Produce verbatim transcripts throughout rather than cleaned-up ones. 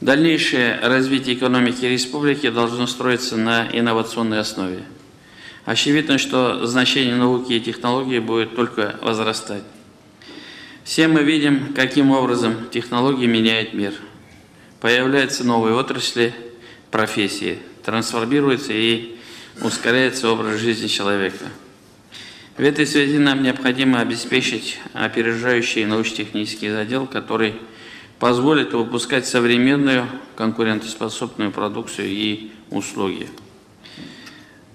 Дальнейшее развитие экономики республики должно строиться на инновационной основе. Очевидно, что значение науки и технологий будет только возрастать. Все мы видим, каким образом технологии меняют мир. Появляются новые отрасли, профессии, трансформируется и ускоряется образ жизни человека. В этой связи нам необходимо обеспечить опережающий научно-технический задел, который позволит выпускать современную конкурентоспособную продукцию и услуги.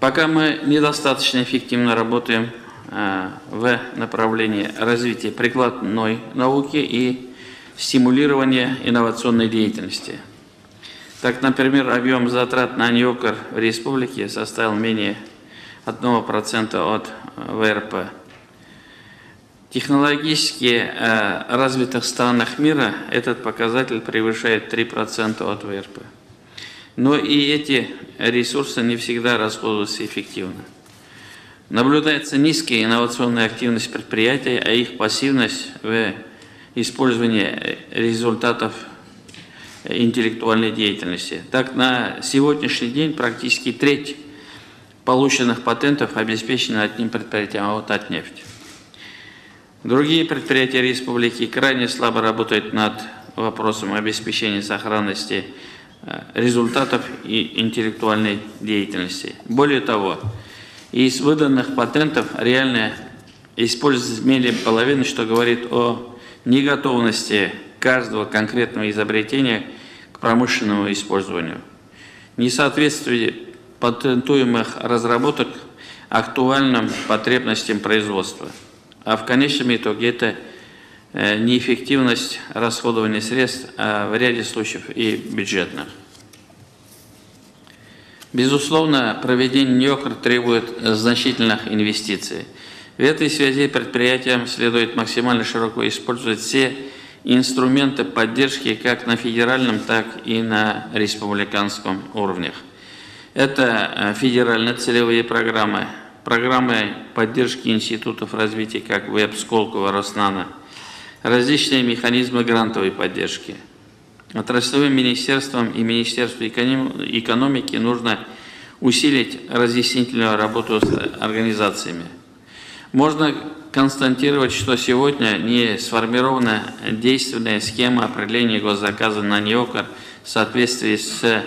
Пока мы недостаточно эффективно работаем в направлении развития прикладной науки и стимулирования инновационной деятельности. Так, например, объем затрат на НИОКР в республике составил менее одного процента от ВРП. Технологически развитых странах мира этот показатель превышает три процента от ВРП. Но и эти ресурсы не всегда расходуются эффективно. Наблюдается низкая инновационная активность предприятий, а их пассивность в использовании результатов интеллектуальной деятельности. Так, на сегодняшний день практически треть полученных патентов обеспечена одним предприятием, а вот Татнефть. Другие предприятия республики крайне слабо работают над вопросом обеспечения сохранности результатов и интеллектуальной деятельности. Более того, из выданных патентов реально используется менее половины, что говорит о неготовности каждого конкретного изобретения к промышленному использованию. Несоответствие патентуемых разработок актуальным потребностям производства. А в конечном итоге это неэффективность расходования средств, а в ряде случаев и бюджетных. Безусловно, проведение НИОКР требует значительных инвестиций. В этой связи предприятиям следует максимально широко использовать все инструменты поддержки как на федеральном, так и на республиканском уровнях. Это федеральные целевые программы, программы поддержки институтов развития, как ВЭП, Сколково, Роснана, различные механизмы грантовой поддержки. Отраслевым министерствам и Министерству экономики нужно усилить разъяснительную работу с организациями. Можно констатировать, что сегодня не сформирована действенная схема определения госзаказа на НИОКР в соответствии с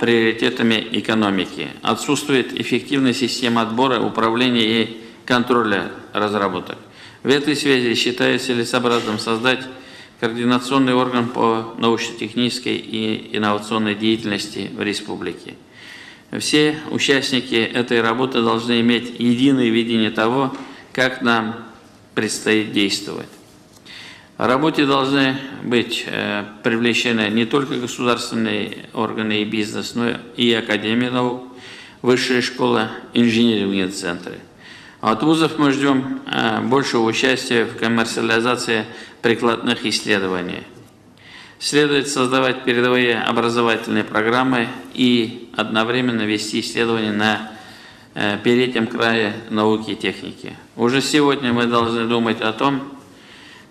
приоритетами экономики. Отсутствует эффективная система отбора, управления и контроля разработок. В этой связи считаю целесообразным создать координационный орган по научно-технической и инновационной деятельности в республике. Все участники этой работы должны иметь единое видение того, как нам предстоит действовать. В работе должны быть привлечены не только государственные органы и бизнес, но и Академия наук, высшая школа, инженерные центры. От вузов мы ждем большего участия в коммерциализации прикладных исследований. Следует создавать передовые образовательные программы и одновременно вести исследования на переднем крае науки и техники. Уже сегодня мы должны думать о том,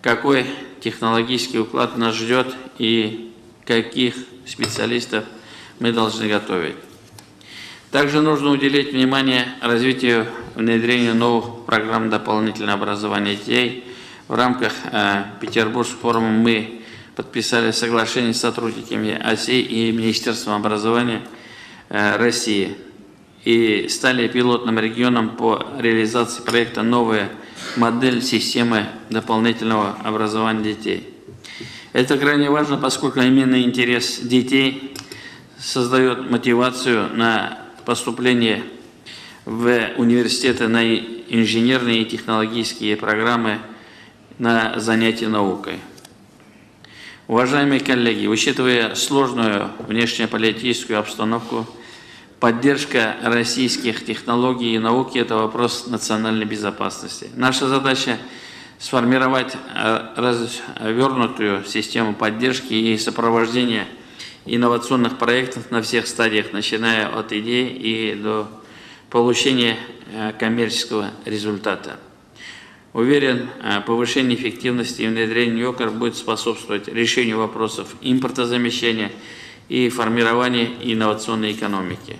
какой технологический уклад нас ждет и каких специалистов мы должны готовить. Также нужно уделить внимание развитию внедрению новых программ дополнительного образования детей. В рамках э, Петербургского форума мы подписали соглашение с сотрудниками АСИ и Министерством образования э, России и стали пилотным регионом по реализации проекта «Новая модель системы дополнительного образования детей». Это крайне важно, поскольку именно интерес детей создает мотивацию на поступление в университеты, на инженерные и технологические программы, на занятия наукой. Уважаемые коллеги, учитывая сложную внешнеполитическую обстановку, поддержка российских технологий и науки – это вопрос национальной безопасности. Наша задача – сформировать развернутую систему поддержки и сопровождения инновационных проектов на всех стадиях, начиная от идеи и до получения коммерческого результата. Уверен, повышение эффективности и внедрение НИОКР будет способствовать решению вопросов импортозамещения и формированию инновационной экономики.